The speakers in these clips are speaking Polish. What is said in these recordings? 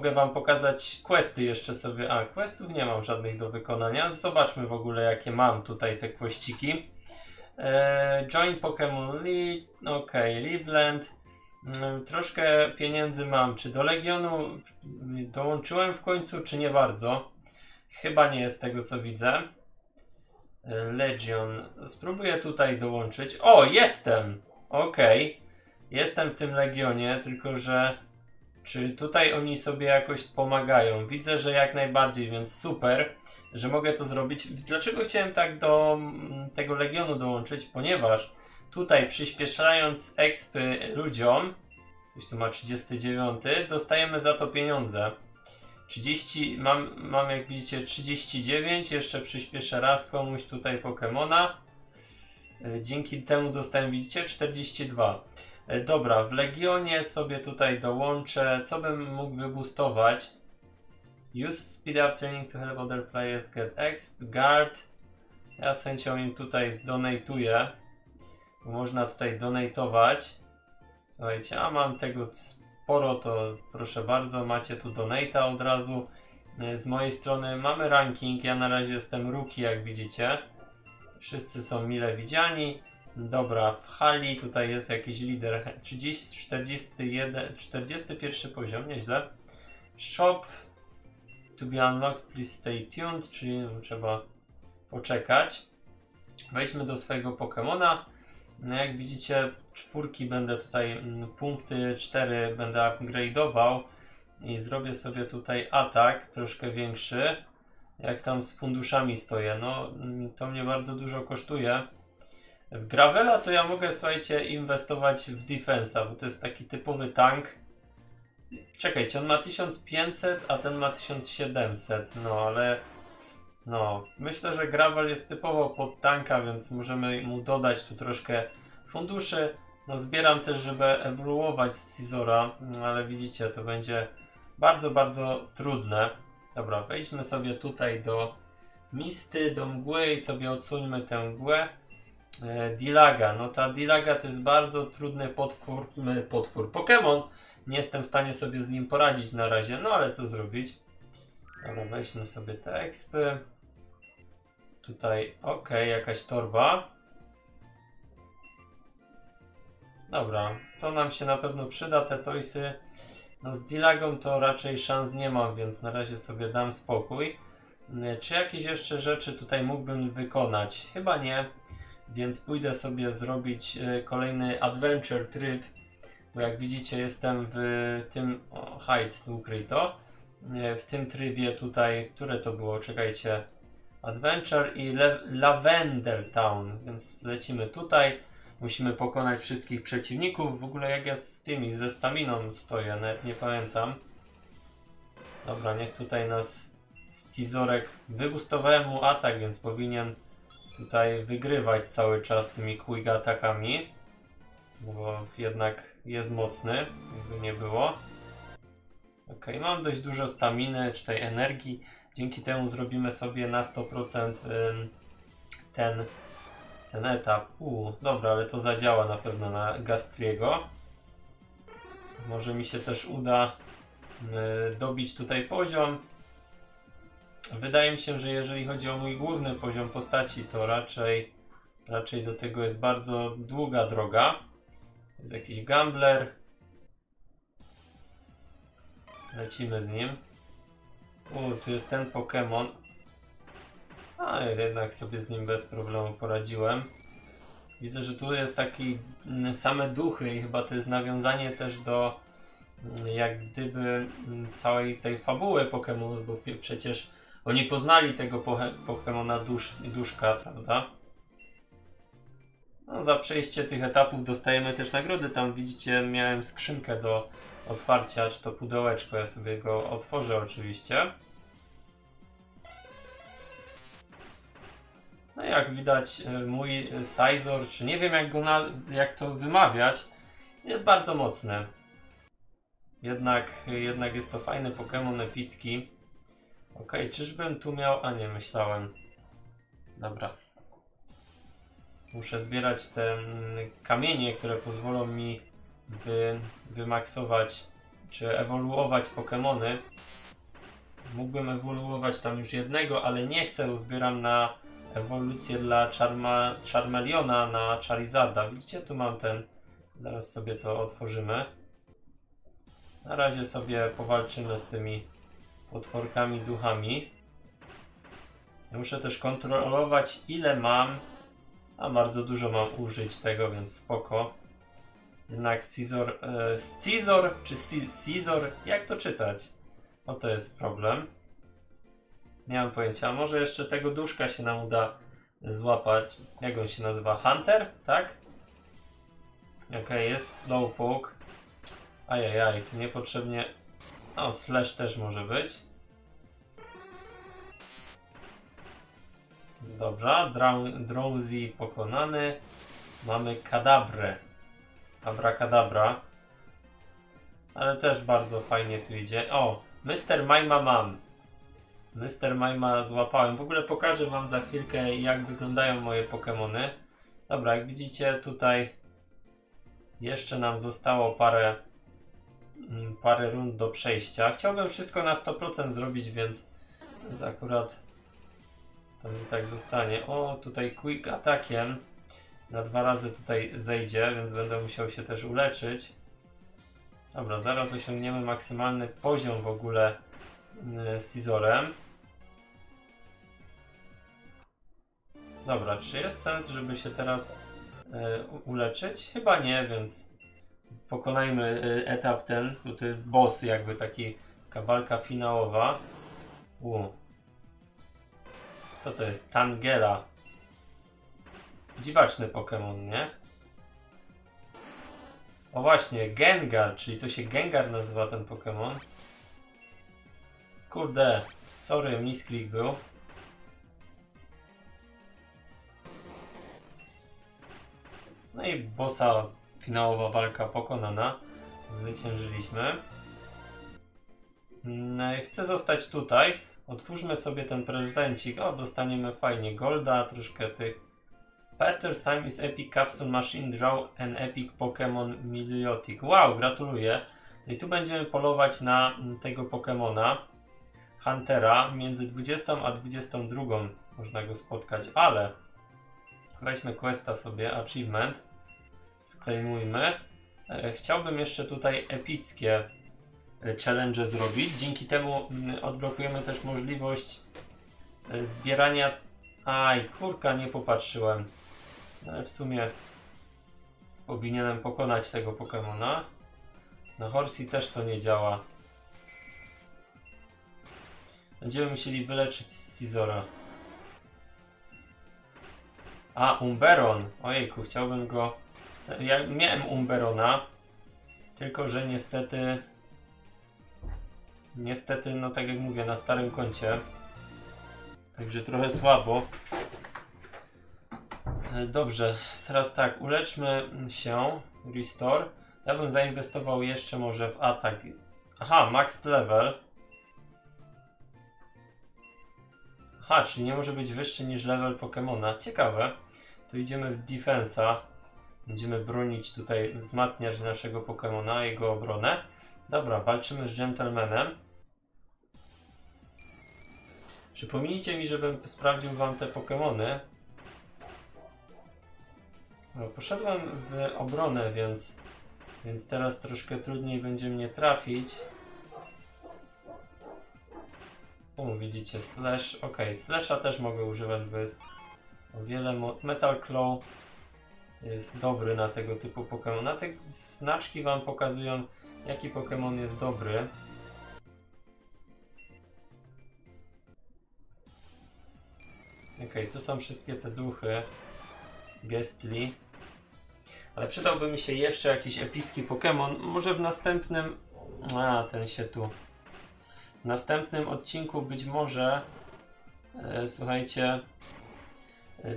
mogę wam pokazać questy jeszcze sobie. A, questów nie mam żadnych do wykonania. Zobaczmy w ogóle, jakie mam tutaj te questyki. Join Pokémon League, ok, Liveland. Troszkę pieniędzy mam. Czy do Legionu dołączyłem w końcu, czy nie bardzo? Chyba nie jest tego, co widzę. Legion. Spróbuję tutaj dołączyć. O, jestem! Ok. Jestem w tym Legionie, tylko że... Czy tutaj oni sobie jakoś pomagają? Widzę, że jak najbardziej, więc super, że mogę to zrobić. Dlaczego chciałem tak do tego Legionu dołączyć? Ponieważ tutaj przyspieszając expy ludziom, ktoś tu ma 39, dostajemy za to pieniądze. 30, mam jak widzicie 39, jeszcze przyspieszę raz komuś tutaj Pokemona. Dzięki temu dostałem, widzicie, 42. Dobra, w Legionie sobie tutaj dołączę, co bym mógł wybustować. Use speed up training to help other players get exp, guard. Ja z chęcią im tutaj zdonatuję. Można tutaj donatować. Słuchajcie, a mam tego sporo, to proszę bardzo, macie tu donata od razu. Z mojej strony mamy ranking, ja na razie jestem rookie, jak widzicie. Wszyscy są mile widziani. Dobra, w hali tutaj jest jakiś lider. 41 poziom, nieźle. Shop to be unlocked, please stay tuned, czyli trzeba poczekać. Wejdźmy do swojego Pokemona. No jak widzicie, czwórki będę tutaj, punkty 4 będę upgrade'ował i zrobię sobie tutaj atak troszkę większy. Jak tam z funduszami stoję, no to mnie bardzo dużo kosztuje. W Gravela to ja mogę, słuchajcie, inwestować w defensa, bo to jest taki typowy tank. Czekajcie, on ma 1500, a ten ma 1700, no ale... No, myślę, że Gravel jest typowo pod tanka, więc możemy mu dodać tu troszkę funduszy. No, zbieram też, żeby ewoluować z Scizora, ale widzicie, to będzie bardzo, bardzo trudne. Dobra, wejdźmy sobie tutaj do Misty, do mgły i sobie odsuńmy tę mgłę. Dilaga, no ta Dilaga to jest bardzo trudny potwór Pokémon. Nie jestem w stanie sobie z nim poradzić na razie, no ale co zrobić. Dobra, weźmy sobie te expy. Tutaj, ok, jakaś torba. Dobra, to nam się na pewno przyda, te toysy. No z Dilagą to raczej szans nie mam, więc na razie sobie dam spokój. Czy jakieś jeszcze rzeczy tutaj mógłbym wykonać? Chyba nie, więc pójdę sobie zrobić kolejny adventure tryb, bo jak widzicie jestem w tym... O, hide, ukryj to. W tym trybie tutaj, które to było, czekajcie, Adventure i Lavender Town, więc lecimy tutaj, musimy pokonać wszystkich przeciwników. W ogóle jak ja z tymi, ze staminą stoję, nawet nie pamiętam. Dobra, niech tutaj nas Scizorek, wybustowałem mu atak, więc powinien tutaj wygrywać cały czas tymi quick atakami, bo jednak jest mocny, jakby nie było. Ok, mam dość dużo staminy, czy tej energii. Dzięki temu zrobimy sobie na 100% ten etap. Dobra, ale to zadziała na pewno na Gastriego. Może mi się też uda dobić tutaj poziom. Wydaje mi się, że jeżeli chodzi o mój główny poziom postaci, to raczej do tego jest bardzo długa droga. To jest jakiś gambler. Lecimy z nim. Tu jest ten Pokémon. Ale jednak sobie z nim bez problemu poradziłem. Widzę, że tu jest taki same duchy i chyba to jest nawiązanie też do jak gdyby całej tej fabuły Pokémonów, bo przecież oni poznali tego Pokémona duszka, prawda? No, za przejście tych etapów dostajemy też nagrody. Tam widzicie, miałem skrzynkę do otwarcia, czy to pudełeczko, ja sobie go otworzę oczywiście. No jak widać mój Scizor, czy nie wiem jak to wymawiać, jest bardzo mocny. Jednak jest to fajny Pokémon epicki. Ok, czyżbym tu miał... A nie, myślałem. Dobra. Muszę zbierać te kamienie, które pozwolą mi wymaksować czy ewoluować Pokemony. Mógłbym ewoluować tam już jednego, ale nie chcę, uzbieram na ewolucję dla Charmeliona na Charizarda. Widzicie, tu mam ten, zaraz sobie to otworzymy. Na razie sobie powalczymy z tymi potworkami, duchami. Muszę też kontrolować, ile mam, a bardzo dużo mam użyć tego, więc spoko. Jednak Scizor czy Scizor, jak to czytać? No to jest problem. Nie mam pojęcia, może jeszcze tego duszka się nam uda złapać. Jak on się nazywa? Haunter, tak? Okej, jest Slowpoke. Ajajaj, tu niepotrzebnie... O, Slash też może być. Dobra, Drowzee pokonany. Mamy Kadabrę. Abrakadabra. Ale też bardzo fajnie tu idzie. O, Mr. Majma mam. Mr. Majma złapałem. W ogóle pokażę wam za chwilkę, jak wyglądają moje Pokemony. Dobra, jak widzicie tutaj jeszcze nam zostało parę rund do przejścia. Chciałbym wszystko na 100% zrobić, więc akurat to mi tak zostanie. O, tutaj quick atakiem na 2 razy tutaj zejdzie, więc będę musiał się też uleczyć. Dobra, zaraz osiągniemy maksymalny poziom w ogóle Scizorem. Dobra, czy jest sens, żeby się teraz uleczyć? Chyba nie, więc pokonajmy etap ten, bo to jest boss, jakby taki walka finałowa. Co to jest? Tangela. Dziwaczny Pokémon, nie? O właśnie, Gengar, czyli to się Gengar nazywa ten Pokémon. Kurde, sorry, misklik był. No i bossa, finałowa walka pokonana. Zwyciężyliśmy. Chcę zostać tutaj. Otwórzmy sobie ten prezencik. O, dostaniemy fajnie golda, troszkę tych. Parters time is epic capsule machine draw an epic Pokémon Milotic. Wow, gratuluję. I tu będziemy polować na tego Pokémona Huntera. Między 20 a 22 można go spotkać, ale weźmy questa sobie, achievement. Sklejmujmy. Chciałbym jeszcze tutaj epickie challenge zrobić. Dzięki temu odblokujemy też możliwość zbierania... Aj, kurka, nie popatrzyłem. Ale w sumie powinienem pokonać tego Pokemona. Na Horsey też to nie działa. Będziemy musieli wyleczyć Scizora. A, Umbreon. Ojejku, chciałbym go... Ja miałem Umbreona, tylko że niestety, no tak jak mówię, na starym koncie. Także trochę słabo. Dobrze, teraz tak, uleczmy się. Restore. Ja bym zainwestował jeszcze może w atak. Aha, max level. Aha, czyli nie może być wyższy niż level Pokemona. Ciekawe. To idziemy w defensa. Będziemy bronić tutaj, wzmacniać naszego Pokemona, jego obronę. Dobra, walczymy z gentlemanem. Przypomnijcie mi, żebym sprawdził wam te Pokemony. No, poszedłem w obronę, więc teraz troszkę trudniej będzie mnie trafić. O, widzicie, Slash. Ok, Slasha też mogę używać, bo jest o wiele... Metal Claw jest dobry na tego typu Pokemona. Te znaczki wam pokazują, jaki Pokemon jest dobry. Okej, tu są wszystkie te duchy, Gestli, ale przydałby mi się jeszcze jakiś epicki Pokémon, może w następnym, w następnym odcinku być może, słuchajcie,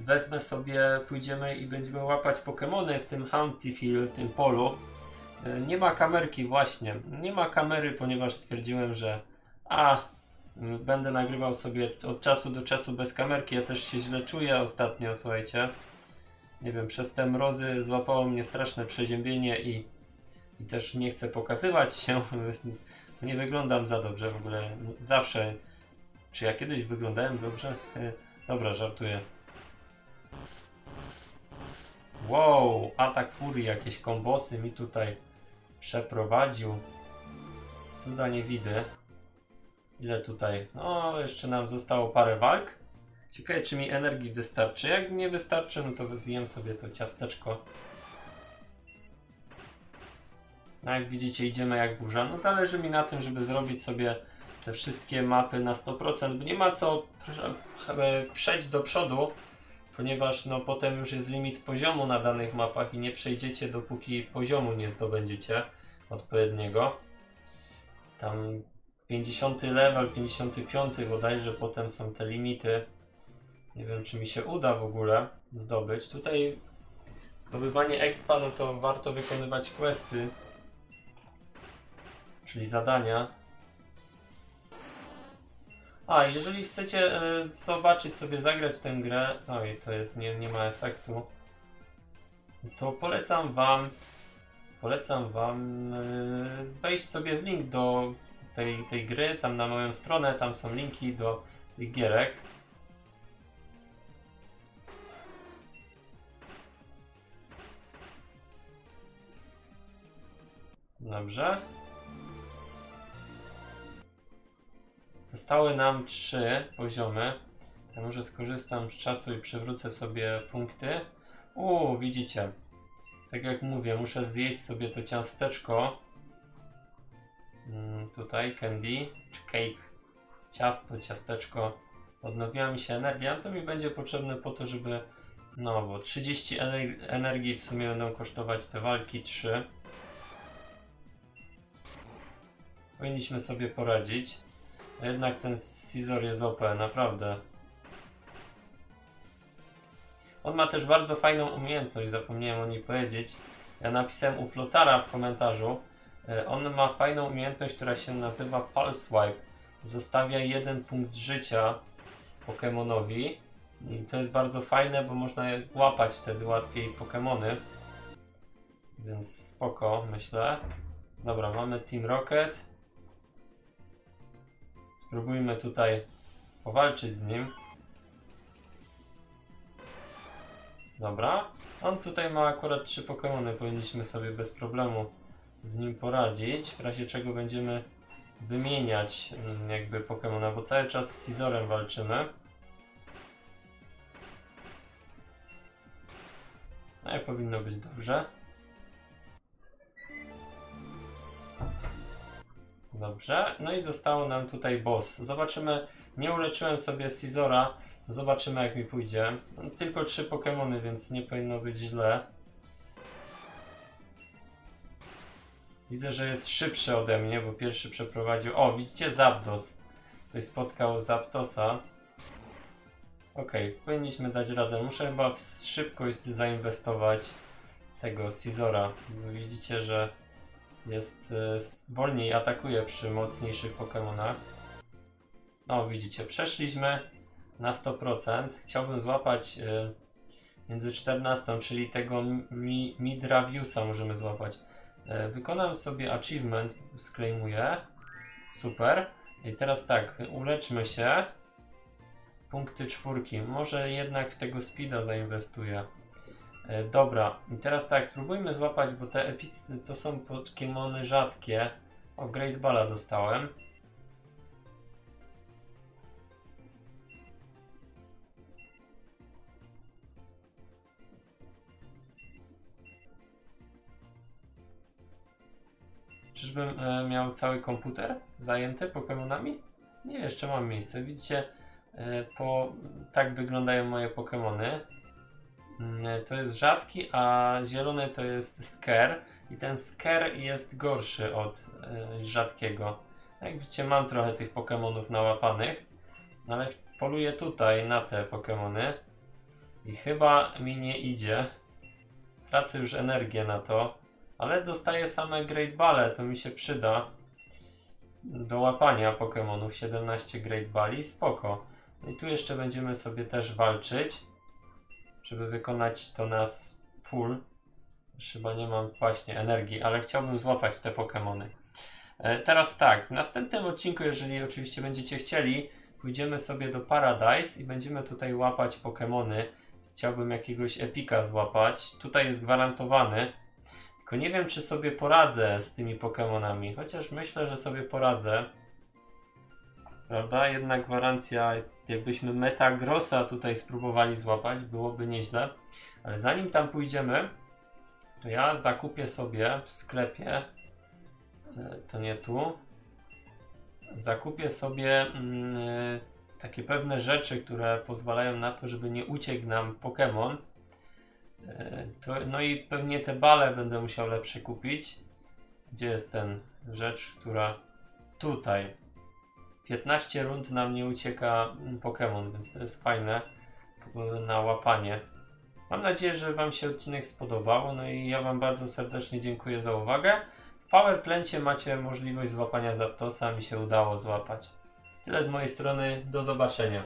wezmę sobie, pójdziemy i będziemy łapać Pokémony w tym Huntifil, w tym polu. Nie ma kamerki właśnie, nie ma kamery, ponieważ stwierdziłem, że będę nagrywał sobie od czasu do czasu bez kamerki. Ja też się źle czuję ostatnio, słuchajcie. Nie wiem, przez te mrozy złapało mnie straszne przeziębienie i i też nie chcę pokazywać się, nie wyglądam za dobrze w ogóle, zawsze, czy ja kiedyś wyglądałem dobrze? Dobra, żartuję. Wow, atak furii, jakieś kombosy mi tutaj przeprowadził. Cuda nie widzę. Ile tutaj? No, jeszcze nam zostało parę walk. Ciekawe, czy mi energii wystarczy. Jak nie wystarczy, no to zjem sobie to ciasteczko. No, jak widzicie, idziemy jak burza. No, zależy mi na tym, żeby zrobić sobie te wszystkie mapy na 100%, bo nie ma co przejść do przodu, ponieważ no, potem już jest limit poziomu na danych mapach i nie przejdziecie, dopóki poziomu nie zdobędziecie odpowiedniego. Tam 50 level, 55 bodajże, potem są te limity. Nie wiem, czy mi się uda w ogóle zdobyć. Tutaj zdobywanie expa, no to warto wykonywać questy, czyli zadania. A, jeżeli chcecie zobaczyć sobie, zagrać w tę grę, no i to jest, nie ma efektu, to polecam wam wejść sobie w link do tej gry, tam na moją stronę, tam są linki do tych gierek. Dobrze. Zostały nam 3 poziomy. Ja może skorzystam z czasu i przywrócę sobie punkty. Widzicie. Tak jak mówię, muszę zjeść sobie to ciasteczko. Tutaj candy, czy cake. Ciasto, ciasteczko. Odnowiła mi się energia. To mi będzie potrzebne po to, żeby... No, bo 30 energii w sumie będą kosztować te walki 3. Powinniśmy sobie poradzić. A jednak ten Scizor jest OP, naprawdę. On ma też bardzo fajną umiejętność, zapomniałem o niej powiedzieć. Ja napisałem u Flotara w komentarzu. On ma fajną umiejętność, która się nazywa False Swipe. Zostawia 1 punkt życia Pokemonowi. I to jest bardzo fajne, bo można łapać wtedy łatwiej Pokemony. Więc spoko, myślę. Dobra, mamy Team Rocket. Spróbujmy tutaj powalczyć z nim. Dobra. On tutaj ma akurat 3 Pokémony. Powinniśmy sobie bez problemu z nim poradzić. W razie czego będziemy wymieniać jakby Pokémona, bo cały czas z Scizorem walczymy. No i powinno być dobrze. Dobrze, no i zostało nam tutaj boss. Zobaczymy, nie uleczyłem sobie Scizora, zobaczymy jak mi pójdzie. Tylko 3 Pokémony, więc nie powinno być źle. Widzę, że jest szybszy ode mnie, bo pierwszy przeprowadził... O, widzicie? Zapdos. Ktoś spotkał Zapdosa. Okej, powinniśmy dać radę. Muszę chyba w szybkość zainwestować tego Scizora. Widzicie, że... jest wolniej atakuje przy mocniejszych Pokémonach. No widzicie, przeszliśmy na 100%. Chciałbym złapać między 14, czyli tego Midraviusa możemy złapać. Wykonam sobie achievement, sklejmuję. Super. I teraz tak, uleczmy się. Punkty 4. Może jednak w tego speeda zainwestuję. Dobra, i teraz tak, spróbujmy złapać, bo te epicy to są Pokémony rzadkie. O, Great Balla dostałem. Czyżbym miał cały komputer zajęty Pokémonami? Nie, jeszcze mam miejsce. Widzicie, tak wyglądają moje Pokémony. To jest rzadki, a zielony to jest Scare i ten Scare jest gorszy od rzadkiego. Jak widzicie, mam trochę tych Pokemonów nałapanych, ale poluję tutaj na te Pokemony i chyba mi nie idzie. Tracę już energię na to, ale dostaję same Great Balle, to mi się przyda do łapania Pokemonów. 17 Great Balli, spoko. I tu jeszcze będziemy sobie też walczyć, żeby wykonać to nas full, Już chyba nie mam właśnie energii, ale chciałbym złapać te Pokémony. Teraz tak, w następnym odcinku, jeżeli oczywiście będziecie chcieli, pójdziemy sobie do Paradise i będziemy tutaj łapać Pokémony. Chciałbym jakiegoś epika złapać. Tutaj jest gwarantowany. Tylko nie wiem, czy sobie poradzę z tymi Pokémonami, chociaż myślę, że sobie poradzę. Prawda? Jedna gwarancja, jakbyśmy Metagrossa tutaj spróbowali złapać, byłoby nieźle. Ale zanim tam pójdziemy, to ja zakupię sobie w sklepie, to nie tu, zakupię sobie takie pewne rzeczy, które pozwalają na to, żeby nie uciekł nam Pokémon. No i pewnie te bale będę musiał lepsze kupić. Gdzie jest ten rzecz, która tutaj 15 rund nam nie ucieka Pokémon, więc to jest fajne na łapanie. Mam nadzieję, że Wam się odcinek spodobał, no i ja Wam bardzo serdecznie dziękuję za uwagę. W Power Plancie macie możliwość złapania Zapdosa, mi się udało złapać. Tyle z mojej strony, do zobaczenia.